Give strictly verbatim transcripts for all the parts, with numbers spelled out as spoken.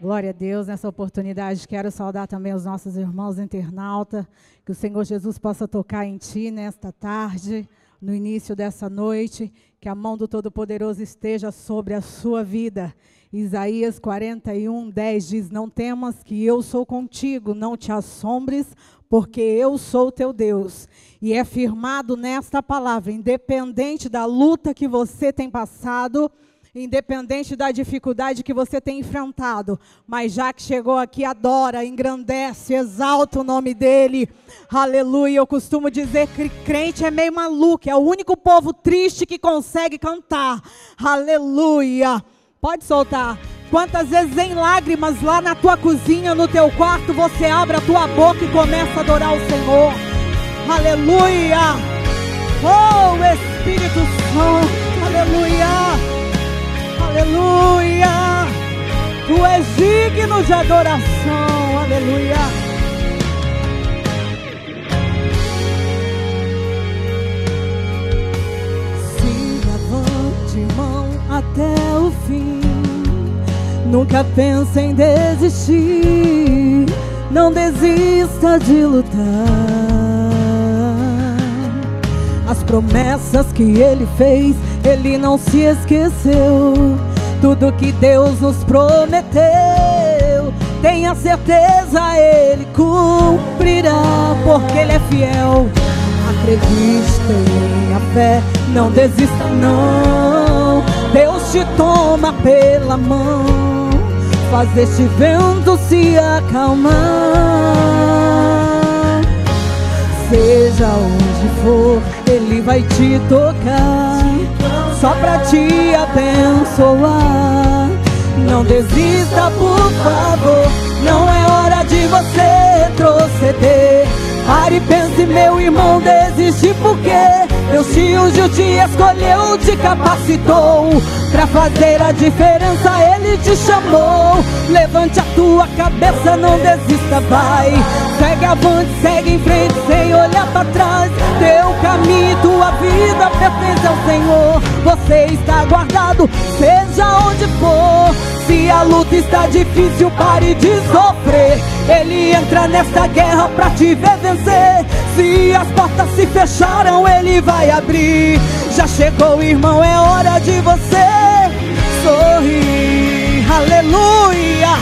Glória a Deus nessa oportunidade. Quero saudar também os nossos irmãos internautas. Que o Senhor Jesus possa tocar em ti nesta tarde, no início dessa noite. Que a mão do Todo-Poderoso esteja sobre a sua vida. Isaías quarenta e um, dez diz: não temas, que eu sou contigo, não te assombres, porque eu sou teu Deus. E é firmado nesta palavra, independente da luta que você tem passado, independente da dificuldade que você tem enfrentado, mas já que chegou aqui, adora, engrandece, exalta o nome dele, aleluia. Eu costumo dizer que crente é meio maluco, é o único povo triste que consegue cantar, aleluia. Pode soltar. Quantas vezes em lágrimas, lá na tua cozinha, no teu quarto, você abre a tua boca e começa a adorar o Senhor, aleluia. Oh, Espírito Santo, aleluia. Aleluia, tu és digno de adoração, aleluia. Se levante, irmão, até o fim. Nunca pense em desistir. Não desista de lutar. As promessas que ele fez, ele não se esqueceu. Tudo que Deus nos prometeu, tenha certeza, ele cumprirá, porque ele é fiel. Acredite, tenha fé, não desista não. Deus te toma pela mão, faz este vento se acalmar. Seja onde for, ele vai te tocar, só pra te abençoar. Não desista, por favor, não é hora de você retroceder. Pare e pense, meu irmão, desiste, porque Deus te ungiu, te escolheu, te capacitou pra fazer a diferença, ele te chamou. Levante a tua cabeça, não desista, vai. Segue avante, segue em frente, sem olhar pra trás. Teu caminho, tua vida pertence ao Senhor. Você está guardado, seja onde for. Se a luta está difícil, pare de sofrer. Ele entra nesta guerra pra te ver vencer. Se as portas se fecharam, ele vai abrir. Já chegou, irmão, é hora de você sorrir, aleluia.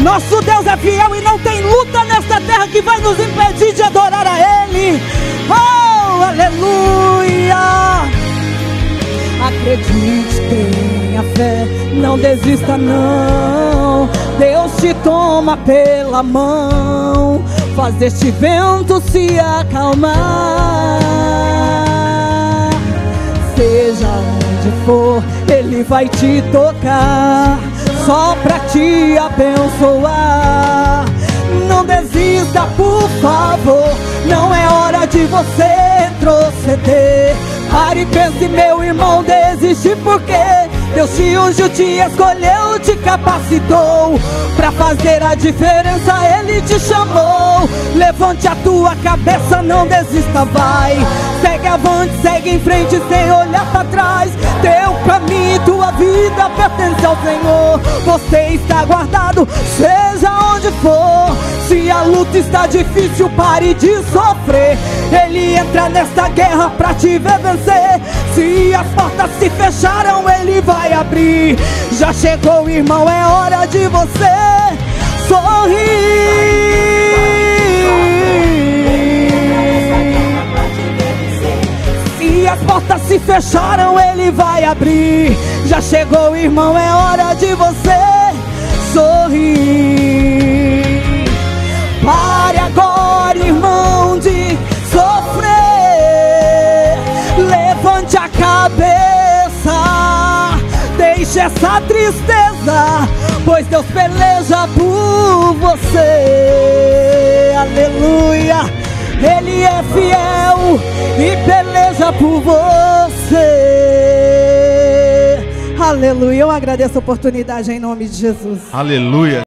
Nosso Deus é fiel e não tem luta nesta terra que vai nos impedir de adorar a ele. Oh, aleluia. Acredite, tenha fé, não desista não. Deus te toma pela mão, faz este vento se acalmar. Seja onde for, ele vai te tocar, só pra te abençoar. Não desista, por favor, não é hora de você retroceder. Pare e pense, meu irmão, desiste, porque Deus te ungiu, te escolheu, te capacitou pra fazer a diferença, ele te chamou. Levante a tua cabeça, não desista, vai. Segue avante, segue em frente, sem olhar pra trás. Teu caminho, tua vida pertence ao Senhor. Você está guardado, seja onde for. Se a luta está difícil, pare de sofrer. Ele entra nesta guerra pra te ver vencer. Se as portas se fecharam, ele vai abrir. Já chegou, irmão, é hora de você sorrir. Se as portas se fecharam, ele vai abrir. Já chegou, irmão, é hora de você sorrir. Pare agora, irmão, de sofrer. Levante a cabeça, deixe essa tristeza, pois Deus peleja por você, aleluia. Ele é fiel e peleja por você, aleluia. Eu agradeço a oportunidade em nome de Jesus, aleluia.